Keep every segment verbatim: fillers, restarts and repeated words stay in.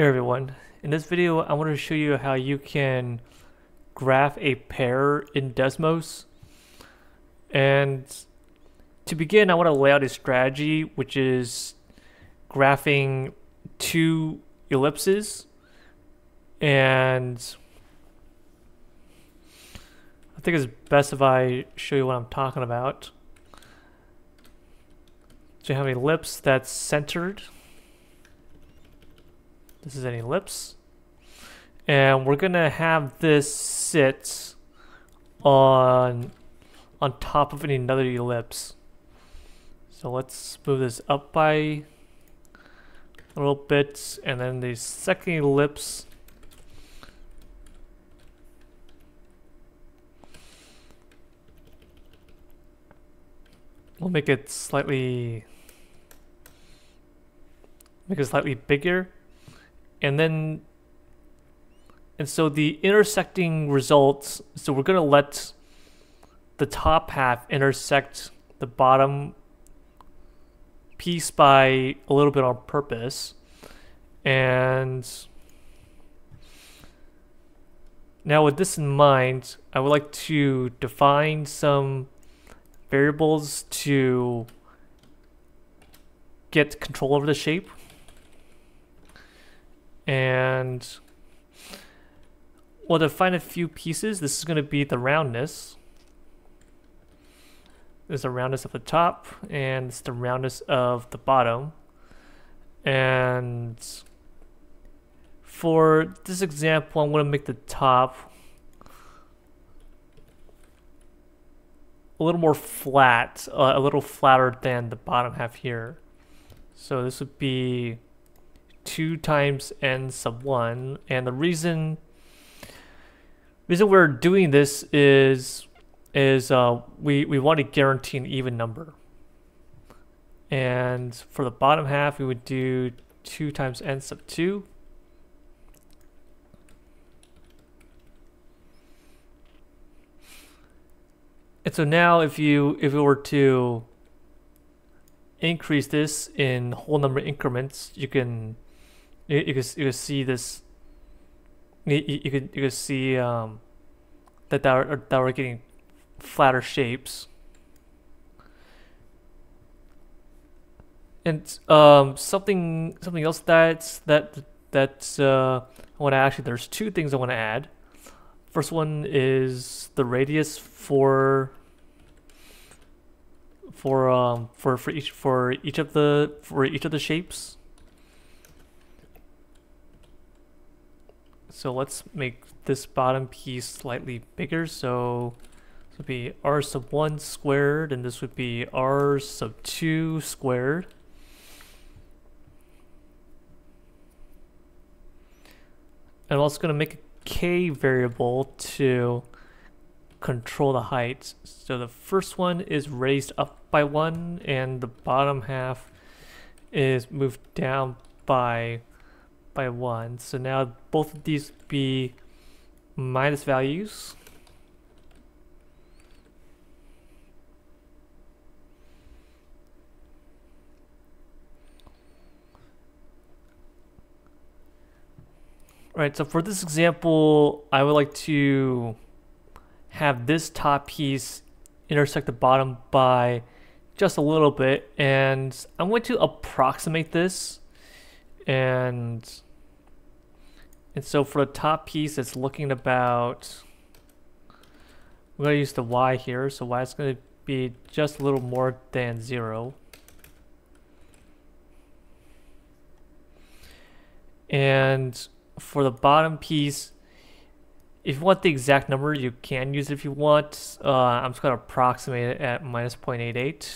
Hey everyone, in this video I want to show you how you can graph a pair in Desmos. And to begin, I want to lay out a strategy which is graphing two ellipses, and I think it's best if I show you what I'm talking about. So you have an ellipse that's centered. This is an ellipse, and we're gonna have this sit on on top of another ellipse. So let's move this up by a little bit, and then the second ellipse we'll make it slightly make it slightly bigger. And then, and so the intersecting results, so we're gonna let the top half intersect the bottom piece by a little bit on purpose. And now with this in mind, I would like to define some variables to get control over the shape. And we'll define a few pieces. This is going to be the roundness. There's the roundness of the top, and it's the roundness of the bottom. And for this example, I'm going to make the top a little more flat, uh, a little flatter than the bottom half here. So this would be two times n sub one, and the reason reason we're doing this is is uh, we we want to guarantee an even number. And for the bottom half, we would do two times n sub two, and so now if you if we were to increase this in whole number increments, you can You, you, can, you can see this. You, you can you can see um, that that we're, that we're getting flatter shapes. And um, something something else that's that that's uh, I want to actually. There's two things I want to add. First one is the radius for for um for for each for each of the for each of the shapes. So let's make this bottom piece slightly bigger. So this would be r sub one squared, and this would be r sub two squared. And I'm also going to make a k variable to control the height. So the first one is raised up by one, and the bottom half is moved down by by one. So now both of these be minus values. All right, so for this example, I would like to have this top piece intersect the bottom by just a little bit, and I'm going to approximate this. And and so for the top piece, it's looking about, we're going to use the y here. So y is going to be just a little more than zero. And for the bottom piece, if you want the exact number, you can use it if you want. Uh, I'm just going to approximate it at minus zero point eight eight.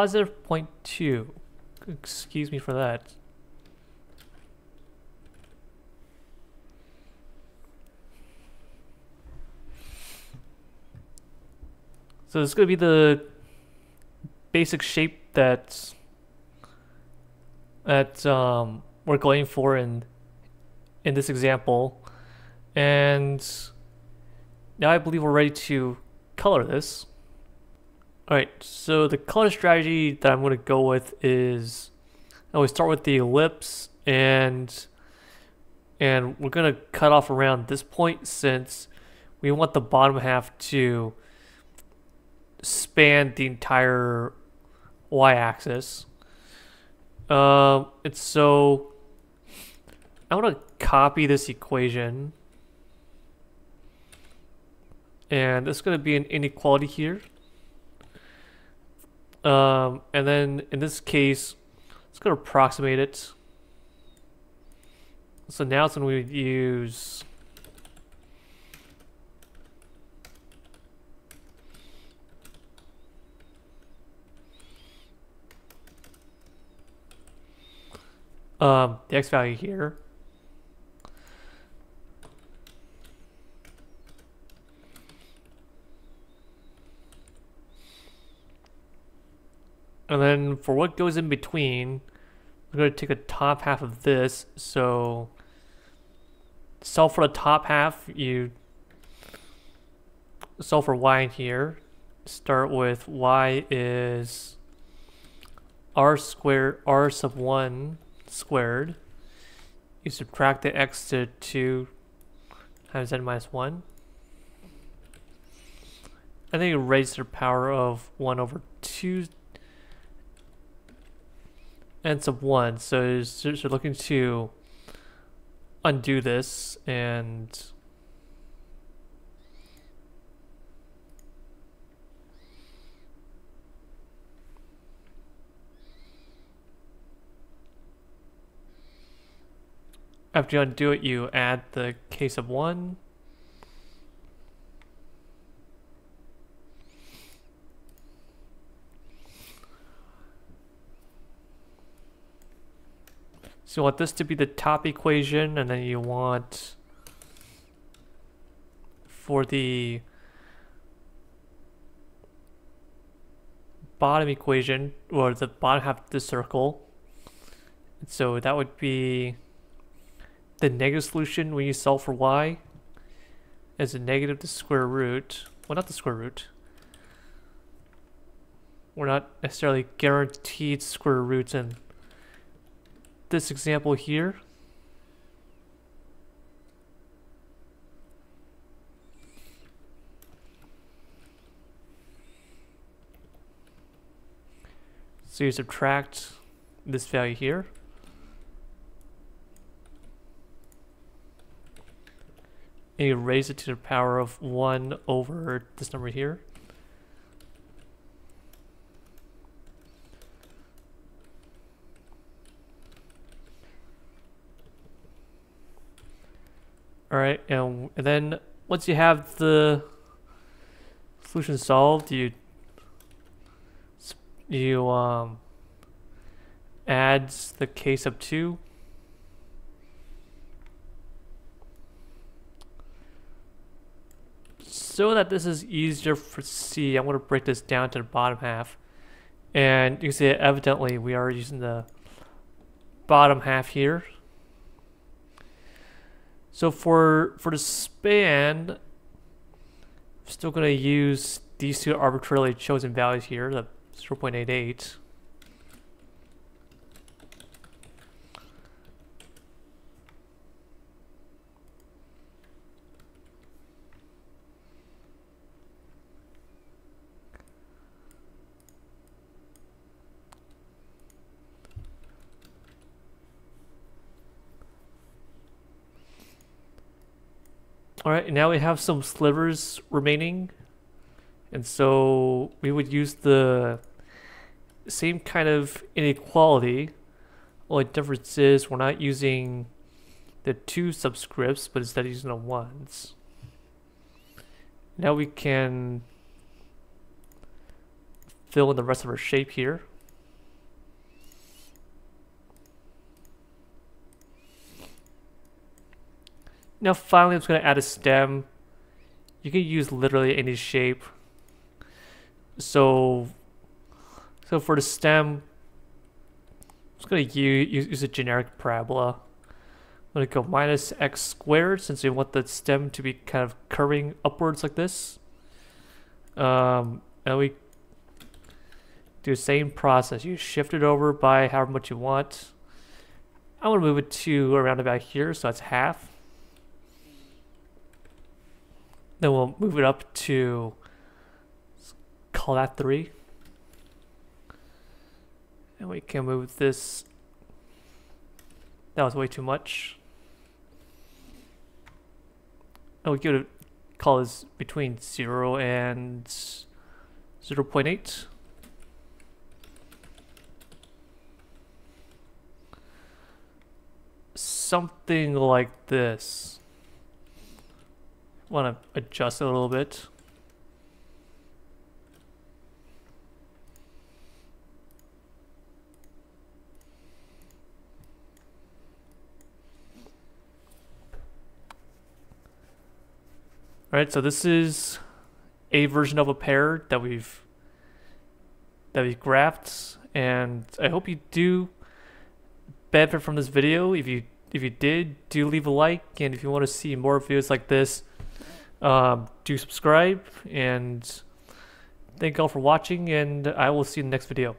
Positive zero point two, excuse me for that. So it's going to be the basic shape that that um, we're going for in in this example. And now I believe we're ready to color this. All right, so the color strategy that I'm going to go with is, I always start with the ellipse, and and we're going to cut off around this point since we want the bottom half to span the entire y-axis. Um, and so I'm going to copy this equation. And there's going to be an inequality here. Um, and then in this case, it's going to approximate it. So now it's when we use um, the x value here. And then for what goes in between, we're going to take the top half of this. So solve for the top half, you solve for y in here. Start with y is r squared, r sub one squared. You subtract the x to two times n minus one. And then you raise to the power of one over two. N sub one, so so you're looking to undo this, and after you undo it, you add the k sub one. So you want this to be the top equation, and then you want for the bottom equation, or the bottom half of the circle. And so that would be the negative solution when you solve for y as a negative to square root. Well, not the square root. We're not necessarily guaranteed square roots in this example here. So you subtract this value here. And you raise it to the power of one over this number here. All right, and, and then once you have the solution solved, you you um, add the k sub two, so that this is easier for C. I'm going to break this down to the bottom half, and you can see that evidently we are using the bottom half here. So for for the span, I'm still going to use these two arbitrarily chosen values here, the zero point eight eight. All right, now we have some slivers remaining, and so we would use the same kind of inequality. Only difference is we're not using the two subscripts, but instead using the ones. Now we can fill in the rest of our shape here. Now finally I'm just going to add a stem. You can use literally any shape. So so for the stem, just going to use, use a generic parabola. I'm going to go minus x squared since we want the stem to be kind of curving upwards like this. Um, and we do the same process. You shift it over by however much you want. I'm going to move it to around about here, so that's half. Then we'll move it up to, let's call that three. And we can move this. That was way too much. And we give it a call is between zero and zero point eight. Something like this. Want to adjust it a little bit. All right, so this is a version of a pair that we've that we've graphed, and I hope you do benefit from this video. If you if you did, do leave a like, and if you want to see more videos like this, um, do subscribe. And thank you all for watching, and I will see you in the next video.